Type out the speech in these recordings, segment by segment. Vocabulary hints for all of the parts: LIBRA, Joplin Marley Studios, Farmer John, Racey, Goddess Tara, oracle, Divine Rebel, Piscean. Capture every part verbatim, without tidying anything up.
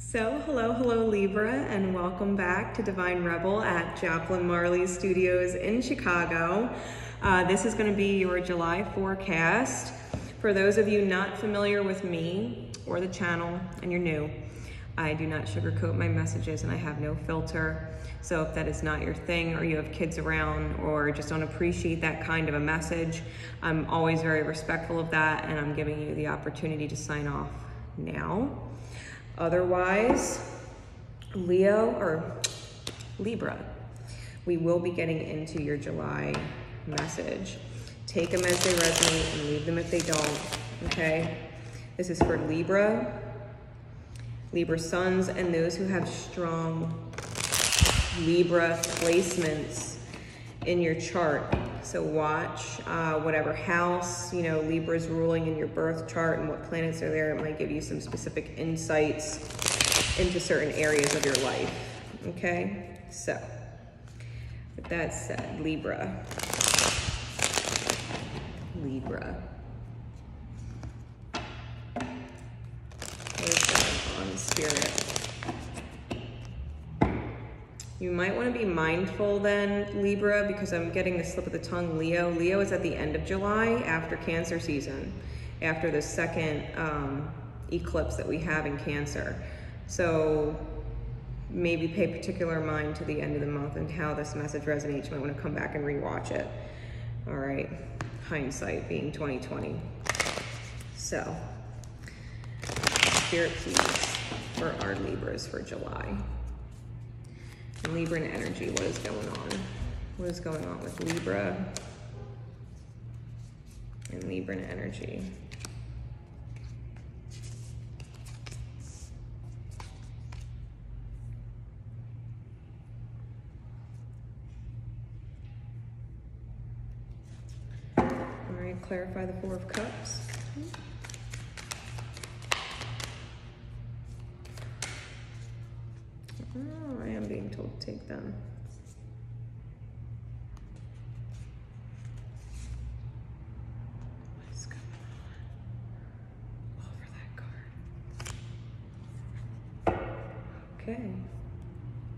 So hello, hello Libra, and welcome back to Divine Rebel at Joplin Marley Studios in Chicago. Uh, this is going to be your July forecast. For those of you not familiar with me or the channel and you're new, I do not sugarcoat my messages and I have no filter. So if that is not your thing, or you have kids around or just don't appreciate that kind of a message, I'm always very respectful of that, and I'm giving you the opportunity to sign off now. Otherwise, Leo or Libra, we will be getting into your July message. Take them as they resonate and leave them if they don't, okay? This is for Libra, Libra suns, and those who have strong Libra placements in your chart. So watch uh, whatever house, you know, Libra's ruling in your birth chart and what planets are there. It might give you some specific insights into certain areas of your life, okay? So, with that said, Libra. Libra. Where's that on spirit? You might want to be mindful then, Libra, because I'm getting the slip of the tongue, Leo. Leo is at the end of July after Cancer season, after the second um, eclipse that we have in Cancer. So maybe pay particular mind to the end of the month and how this message resonates. You might want to come back and rewatch it. All right, hindsight being twenty twenty. So, spirit please for our Libras for July. Libra and energy, what is going on? What is going on with Libra and Libra and energy? All right, clarify the Four of Cups. Oh, I am being told to take them. What is going on over that card? Okay.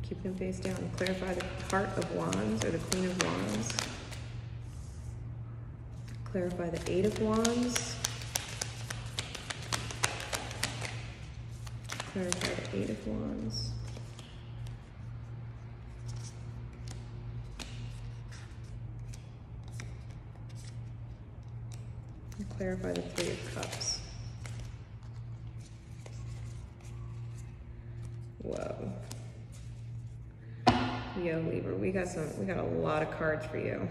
Keep them face down. Clarify the Heart of Wands or the Queen of Wands. Clarify the Eight of Wands. Clarify the Eight of Wands. Clarify the Three of Cups. Whoa. Yo, Libra, we got some, we got a lot of cards for you.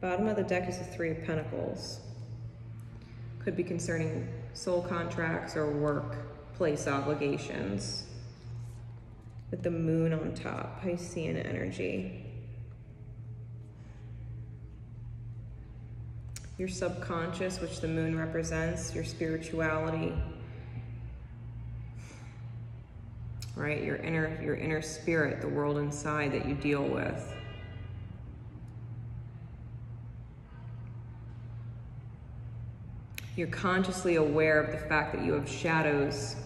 Bottom of the deck is the Three of Pentacles. Could be concerning soul contracts or workplace obligations. With the moon on top, Piscean energy. Your subconscious, which the moon represents, your spirituality, right? Your inner, your inner spirit, the world inside that you deal with. You're consciously aware of the fact that you have shadows.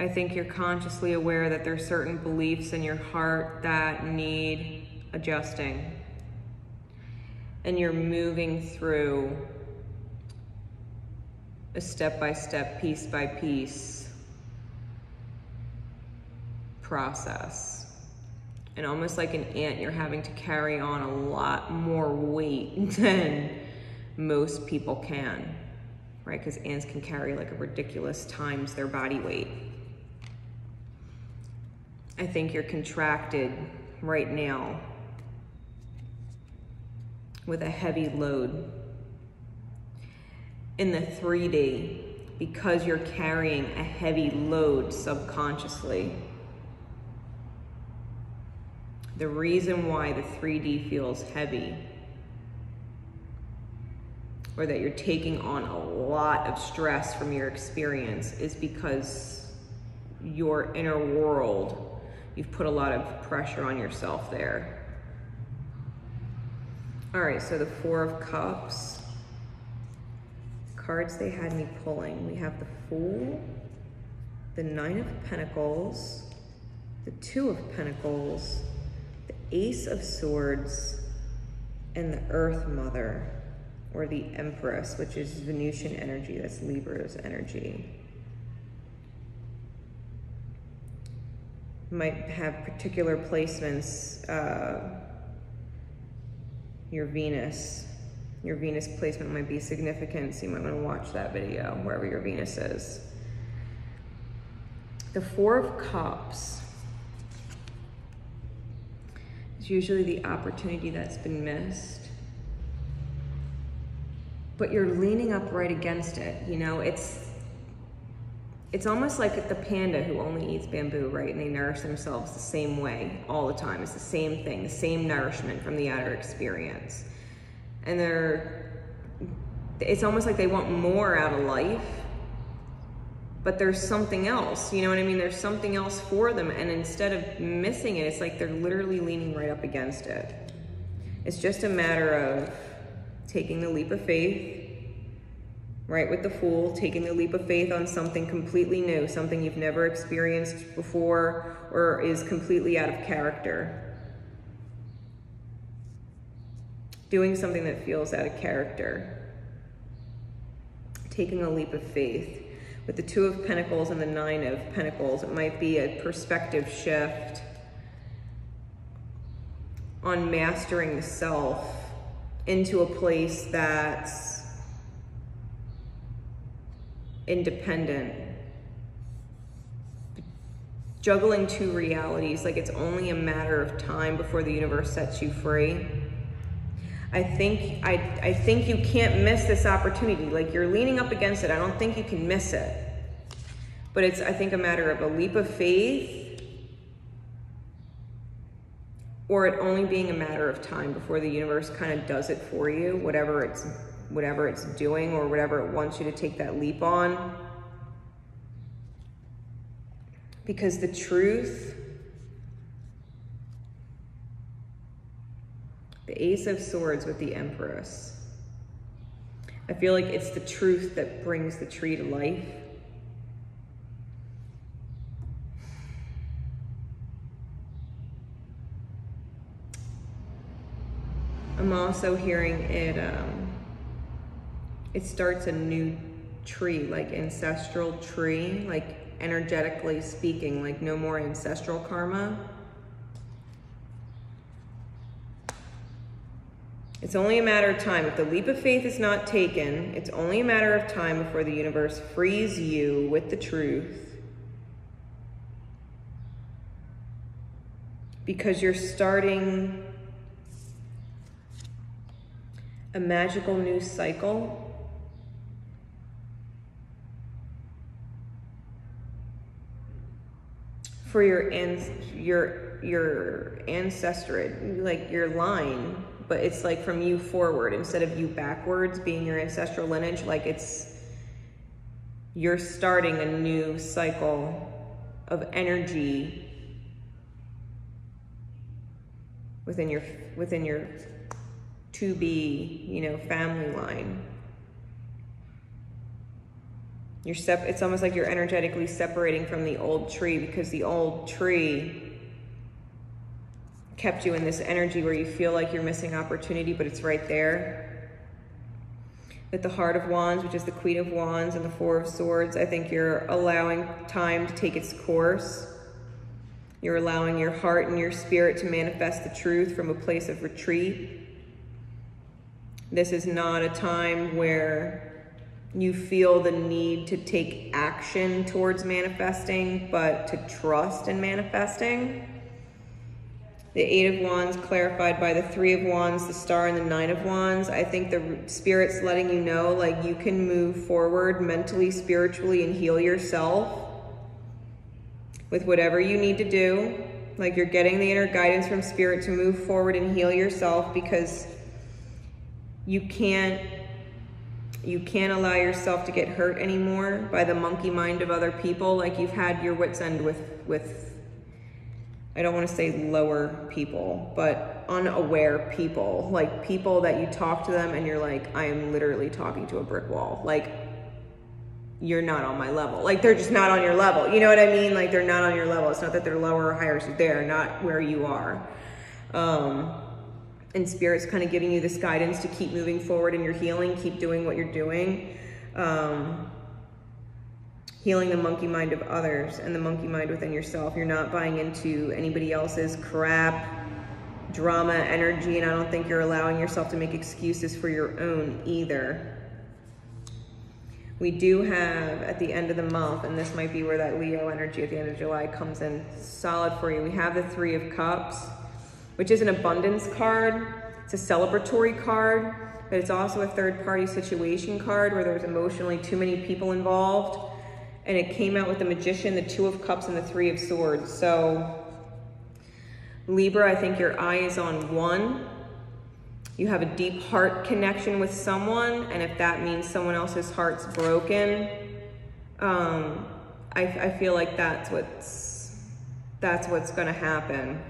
I think you're consciously aware that there's certain beliefs in your heart that need adjusting, and you're moving through a step-by-step, piece-by-piece process, and almost like an ant, you're having to carry on a lot more weight than most people can, right? Because ants can carry like a ridiculous times their body weight. I think you're contracted right now with a heavy load in the three D because you're carrying a heavy load subconsciously. The reason why the three D feels heavy, or that you're taking on a lot of stress from your experience, is because your inner world, you've put a lot of pressure on yourself there. All right, so the Four of Cups. Cards they had me pulling. We have the Fool, the Nine of Pentacles, the Two of Pentacles, the Ace of Swords, and the Earth Mother, or the Empress, which is Venusian energy. That's Libra's energy. Might have particular placements. Uh, your Venus, your Venus placement might be significant, so you might want to watch that video, wherever your Venus is. The Four of Cups is usually the opportunity that's been missed, but you're leaning up right against it. You know, it's It's almost like the panda who only eats bamboo, right? And they nourish themselves the same way all the time. It's the same thing, the same nourishment from the outer experience. And they're, it's almost like they want more out of life, but there's something else, you know what I mean? There's something else for them. And instead of missing it, it's like they're literally leaning right up against it. It's just a matter of taking the leap of faith, right? With the Fool, taking the leap of faith on something completely new, something you've never experienced before or is completely out of character. Doing something that feels out of character. Taking a leap of faith. With the Two of Pentacles and the Nine of Pentacles, it might be a perspective shift on mastering the self into a place that's independent, juggling two realities. Like, it's only a matter of time before the universe sets you free. I think I, I think you can't miss this opportunity. Like, you're leaning up against it. I don't think you can miss it, but it's, I think, a matter of a leap of faith, or it only being a matter of time before the universe kind of does it for you, whatever it's whatever it's doing or whatever it wants you to take that leap on. Because the truth, the Ace of Swords with the Empress, I feel like it's the truth that brings the tree to life. I'm also hearing it, um, it starts a new tree, like ancestral tree, like energetically speaking, like no more ancestral karma. It's only a matter of time. If the leap of faith is not taken, it's only a matter of time before the universe frees you with the truth. Because you're starting a magical new cycle. For your your your ancestry, like your line, but it's like from you forward instead of you backwards being your ancestral lineage. Like, it's, you're starting a new cycle of energy within your within your to be, you know, family line. You're sep it's almost like you're energetically separating from the old tree, because the old tree kept you in this energy where you feel like you're missing opportunity, but it's right there. With the Heart of Wands, which is the Queen of Wands and the Four of Swords, I think you're allowing time to take its course. You're allowing your heart and your spirit to manifest the truth from a place of retreat. This is not a time where you feel the need to take action towards manifesting, but to trust in manifesting. The Eight of Wands clarified by the Three of Wands, the Star, and the Nine of Wands. I think the Spirit's letting you know, like, you can move forward mentally, spiritually, and heal yourself with whatever you need to do. Like, you're getting the inner guidance from Spirit to move forward and heal yourself, because you can't You can't allow yourself to get hurt anymore by the monkey mind of other people. Like, you've had your wits end with, with I don't want to say lower people, but unaware people, like people that you talk to them and you're like, I am literally talking to a brick wall. Like, you're not on my level. Like, they're just not on your level. You know what I mean? Like, they're not on your level. It's not that they're lower or higher. So they're not where you are. Um, and Spirit's kind of giving you this guidance to keep moving forward in your healing. Keep doing what you're doing. Um, healing the monkey mind of others and the monkey mind within yourself. You're not buying into anybody else's crap, drama, energy, and I don't think you're allowing yourself to make excuses for your own either. We do have, at the end of the month, and this might be where that Leo energy at the end of July comes in solid for you, we have the Three of Cups, which is an abundance card. It's a celebratory card, but it's also a third-party situation card where there's emotionally too many people involved. And it came out with the Magician, the Two of Cups, and the Three of Swords. So, Libra, I think your eye is on one. You have a deep heart connection with someone, and if that means someone else's heart's broken, um, I, I feel like that's what's, that's what's gonna happen.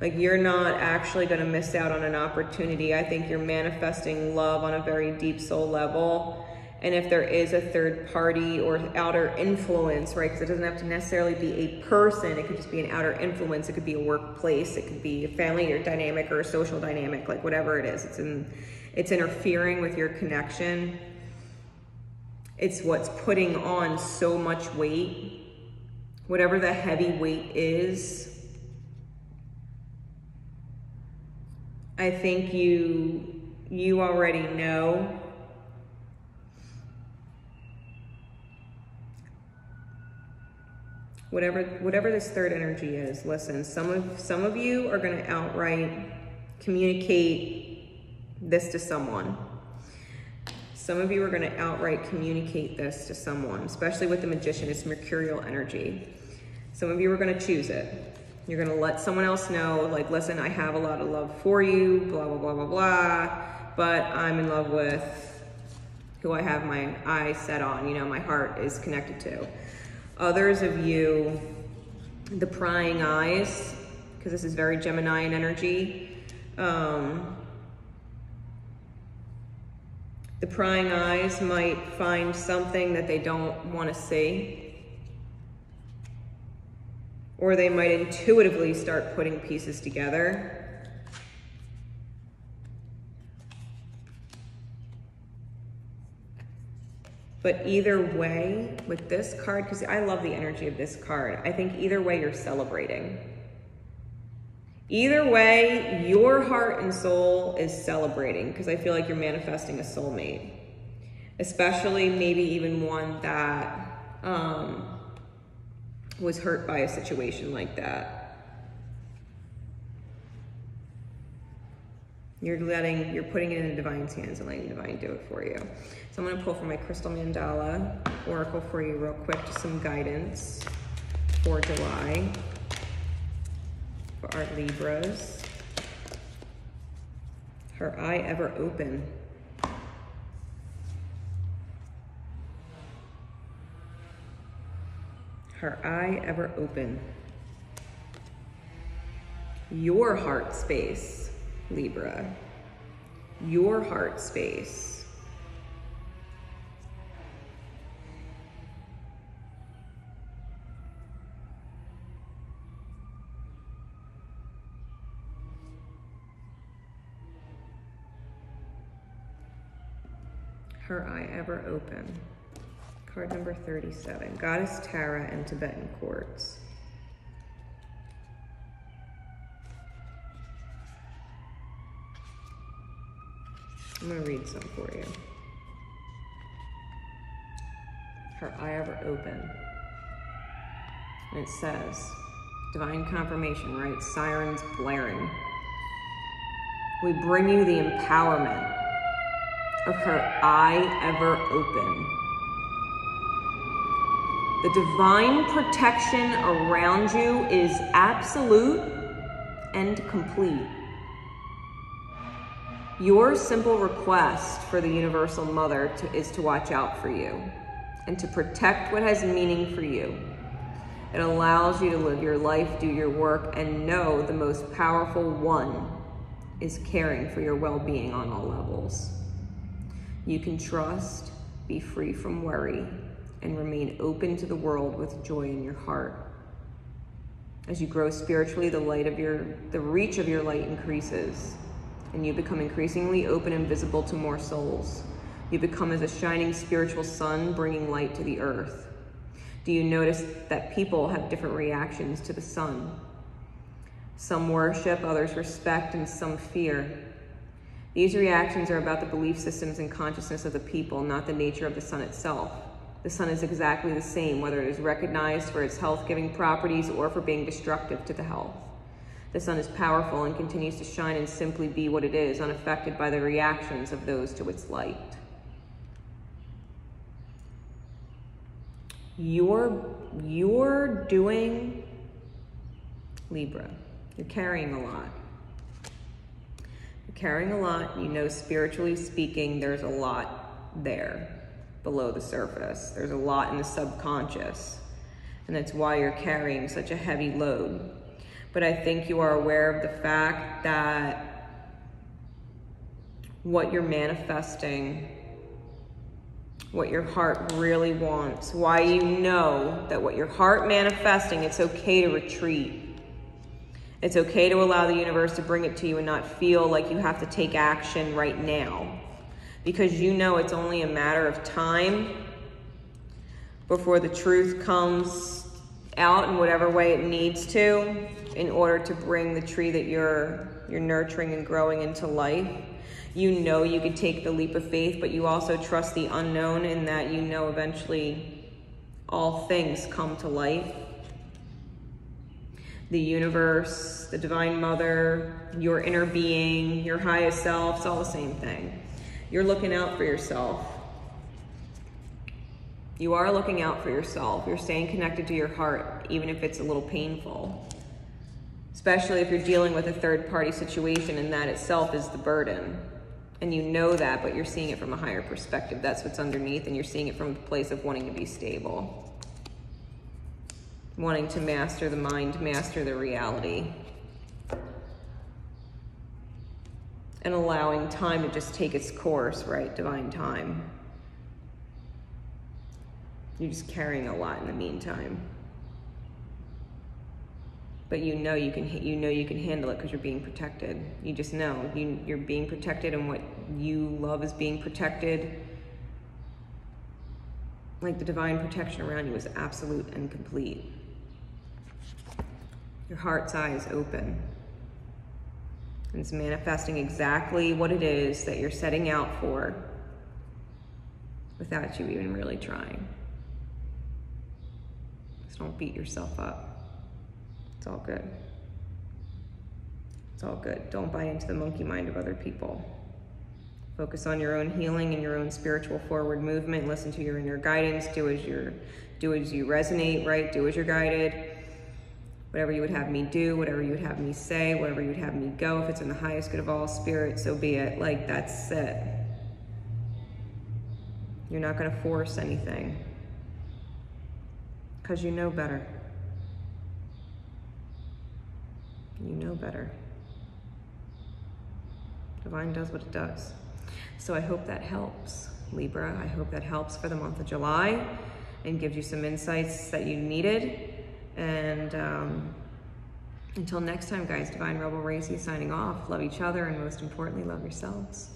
Like, you're not actually gonna miss out on an opportunity. I think you're manifesting love on a very deep soul level. And if there is a third party or outer influence, right, because it doesn't have to necessarily be a person, it could just be an outer influence, it could be a workplace, it could be a family or dynamic or a social dynamic, like whatever it is, it's, in, it's interfering with your connection. It's what's putting on so much weight. Whatever the heavy weight is, I think you, you already know. Whatever, whatever this third energy is, listen, some of, some of you are going to outright communicate this to someone. Some of you are going to outright communicate this to someone, especially with the Magician. It's mercurial energy. Some of you are going to choose it. You're going to let someone else know, like, listen, I have a lot of love for you, blah, blah, blah, blah, blah, but I'm in love with who I have my eye set on, you know, my heart is connected to. Others of you, the prying eyes, because this is very Gemini in energy. Um, the prying eyes might find something that they don't want to see. Or they might intuitively start putting pieces together. But either way, with this card, because I love the energy of this card, I think either way you're celebrating. Either way, your heart and soul is celebrating, because I feel like you're manifesting a soulmate. Especially maybe even one that um, was hurt by a situation like that. You're letting, you're putting it in the Divine's hands and letting the Divine do it for you. So I'm going to pull from my crystal mandala oracle for you real quick, just some guidance for July for our Libras. Her eye ever open. Her eye ever open. Your heart space. Libra, your heart space. Her eye ever open. Card number thirty-seven, Goddess Tara and Tibetan Quartz. I'm going to read some for you. Her eye ever open. And it says, divine confirmation, right? Sirens blaring. We bring you the empowerment of her eye ever open. The divine protection around you is absolute and complete. Your simple request for the Universal Mother to, is to watch out for you and to protect what has meaning for you. It allows you to live your life, do your work, and know the most powerful one is caring for your well-being on all levels. You can trust, be free from worry, and remain open to the world with joy in your heart. As you grow spiritually, the light of your, the reach of your light increases, and you become increasingly open and visible to more souls. You become as a shining spiritual sun, bringing light to the earth. Do you notice that people have different reactions to the sun? Some worship, others respect, and some fear. These reactions are about the belief systems and consciousness of the people, not the nature of the sun itself. The sun is exactly the same, whether it is recognized for its health-giving properties or for being destructive to the health. The sun is powerful and continues to shine and simply be what it is, unaffected by the reactions of those to its light. You're, you're doing, Libra, you're carrying a lot. You're carrying a lot. You know, spiritually speaking, there's a lot there below the surface. There's a lot in the subconscious, and that's why you're carrying such a heavy load. But I think you are aware of the fact that what you're manifesting, what your heart really wants, why you know that what your heart manifesting, it's okay to retreat. It's okay to allow the universe to bring it to you and not feel like you have to take action right now, because you know it's only a matter of time before the truth comes out in whatever way it needs to in order to bring the tree that you're you're nurturing and growing into life. You know you could take the leap of faith, but you also trust the unknown in that you know eventually all things come to life. The universe, the Divine Mother, your inner being, your highest self, it's all the same thing. You're looking out for yourself. You are looking out for yourself. You're staying connected to your heart, even if it's a little painful. Especially if you're dealing with a third-party situation, and that itself is the burden. And you know that, but you're seeing it from a higher perspective. That's what's underneath, and you're seeing it from a place of wanting to be stable. Wanting to master the mind, master the reality. And allowing time to just take its course, right? Divine time. You're just carrying a lot in the meantime. But you know you can you know you can handle it because you're being protected. You just know you, you're being protected, and what you love is being protected. Like the divine protection around you is absolute and complete. Your heart's eye is open, and it's manifesting exactly what it is that you're setting out for, without you even really trying. Just don't beat yourself up. It's all good. It's all good. Don't buy into the monkey mind of other people. Focus on your own healing and your own spiritual forward movement. Listen to your inner guidance. Do as you're, do as you resonate, right? Do as you're guided. Whatever you would have me do, whatever you would have me say, wherever you would have me go, if it's in the highest good of all spirits, so be it. Like, that's it. You're not going to force anything, because you know better. You know better. Divine does what it does. So I hope that helps, Libra. I hope that helps for the month of July and gives you some insights that you needed. And um, until next time, guys, Divine Rebel Racey signing off. Love each other, and most importantly, love yourselves.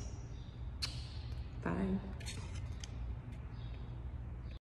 Bye.